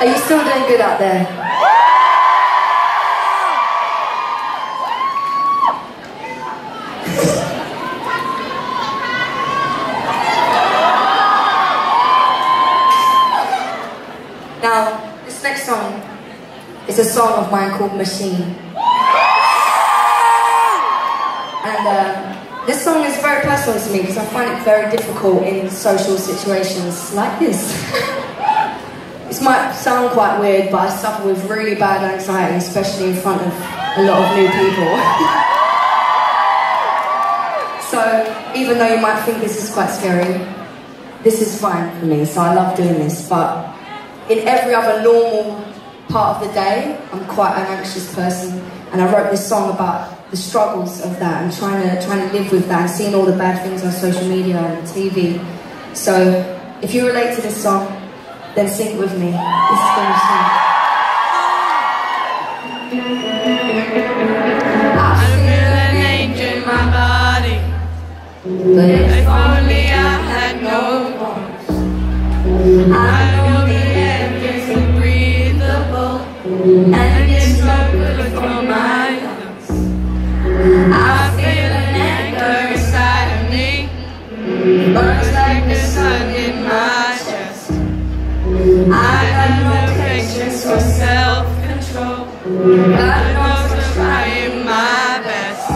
Are you still doing good out there? Now, this next song is a song of mine called Machine. And this song is very personal to me because I find it very difficult in social situations like this. This might sound quite weird, but I suffer with really bad anxiety, especially in front of a lot of new people. So, even though you might think this is quite scary, this is fine for me, so I love doing this. But in every other normal part of the day, I'm quite an anxious person, and I wrote this song about the struggles of that and trying to live with that and seeing all the bad things on social media and TV. So, if you relate to this song, then sing with me. This is going to sing. I feel an ache in my body. But if only I had no voice. I know the air is breathable, and it's so good for my lungs. I feel an anger inside of me, burns like the sun in my. I have no patience for self-control. God knows I'm trying my best.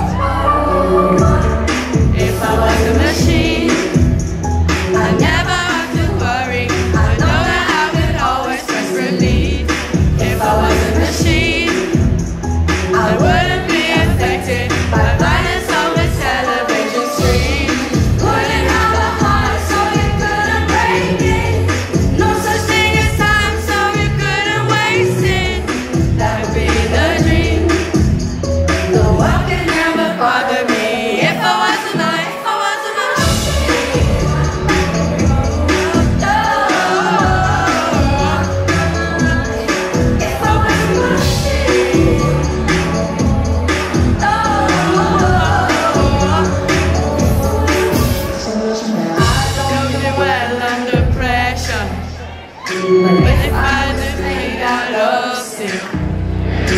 If I was a machine, I'd never have to worry. I know that I would always just relieve. If I was a machine, I wouldn't be affected by violence on the television screen. Wouldn't have a heart, so you couldn't break it. No such thing.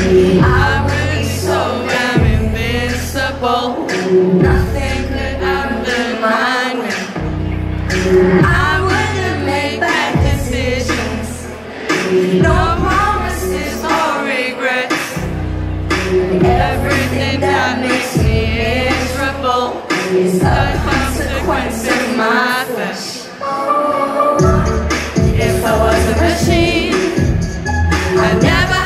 I'm really so damn invincible. Nothing could undermine me. I wouldn't make bad decisions. No promises or regrets. Everything that makes me miserable is a consequence of my flesh. If I was a machine, I'd never.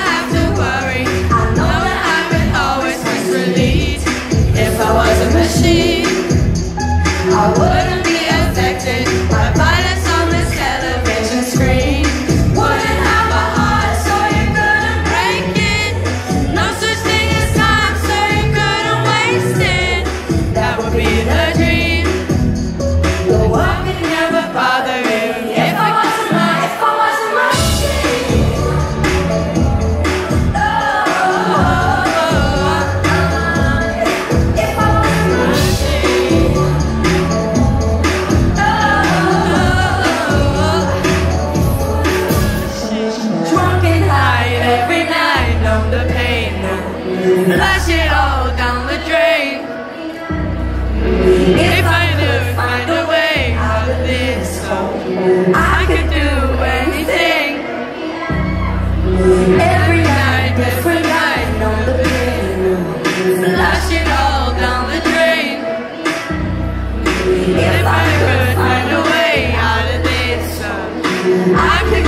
If I was a machine, I wouldn't be affected by violence on this television screen. Wouldn't have a heart, so you couldn't break it. No such thing as time, so you couldn't waste it. That would be the dream. The world could never bother you. Flash it all down the drain. If I could find a way out of this hole, I could do anything. Every night, different night on the bed. Flash it all down the drain. If I could find a way out of this hole, I could.